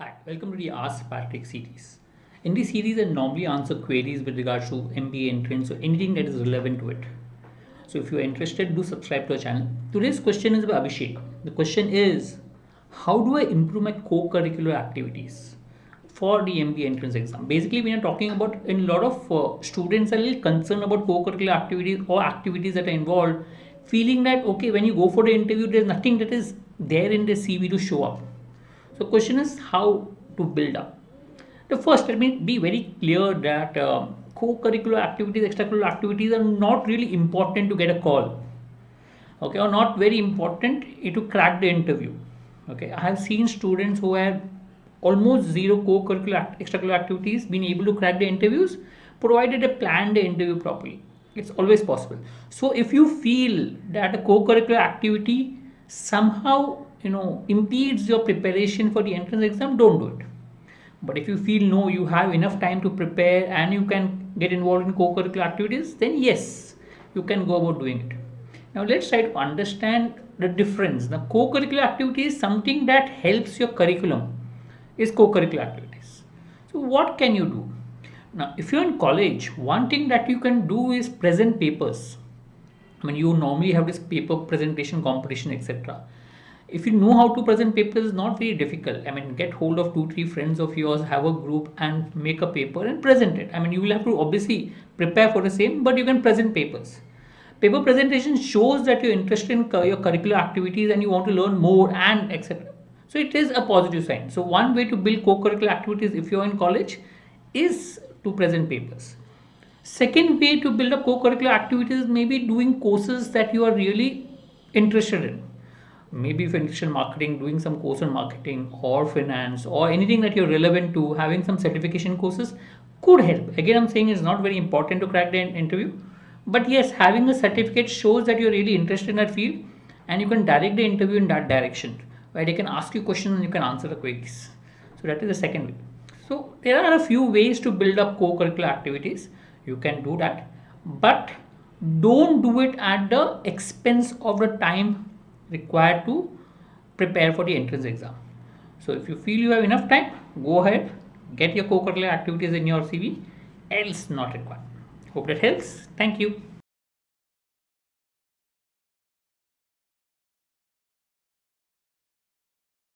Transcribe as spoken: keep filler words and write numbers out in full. Hi, welcome to the Ask Patrick series. In this series, I normally answer queries with regards to M B A entrance or anything that is relevant to it. So if you are interested, do subscribe to our channel. Today's question is by Abhishek. The question is, how do I improve my co-curricular activities for the M B A entrance exam? Basically, we are talking about, in a lot of uh, students are a little concerned about co-curricular activities or activities that are involved, feeling that, okay, when you go for the interview, there is nothing that is there in the C V to show up. So question is how to build up. The first, let me be very clear that uh, co-curricular activities, extracurricular activities are not really important to get a call, okay, or not very important to crack the interview. Okay, I have seen students who have almost zero co-curricular extracurricular activities being able to crack the interviews, provided they plan the interview properly. It's always possible. So if you feel that a co-curricular activity somehow you know impedes your preparation for the entrance exam, don't do it. But if you feel no, you have enough time to prepare and you can get involved in co-curricular activities, then yes, you can go about doing it. Now let's try to understand the difference. The co-curricular activity is something that helps your curriculum, is co-curricular activities. So what can you do? Now if you're in college, one thing that you can do is present papers. I mean, you normally have this paper presentation competition, et cetera. If you know how to present papers, it's not very difficult. I mean, get hold of two, three friends of yours, have a group and make a paper and present it. I mean, you will have to obviously prepare for the same, but you can present papers. Paper presentation shows that you're interested in your curricular activities and you want to learn more and et cetera. So it is a positive sign. So one way to build co-curricular activities if you're in college is to present papers. Second way to build up co-curricular activities may be doing courses that you are really interested in. Maybe if you're interested in marketing, doing some course on marketing or finance or anything that you're relevant to, having some certification courses could help. Again, I'm saying it's not very important to crack the interview, but yes, having a certificate shows that you're really interested in that field and you can direct the interview in that direction, where they can ask you questions and you can answer the queries. So that is the second way. So there are a few ways to build up co-curricular activities. You can do that, but don't do it at the expense of the time required to prepare for the entrance exam. So if you feel you have enough time, go ahead, get your co-curricular activities in your C V, else not required. Hope that helps. Thank you.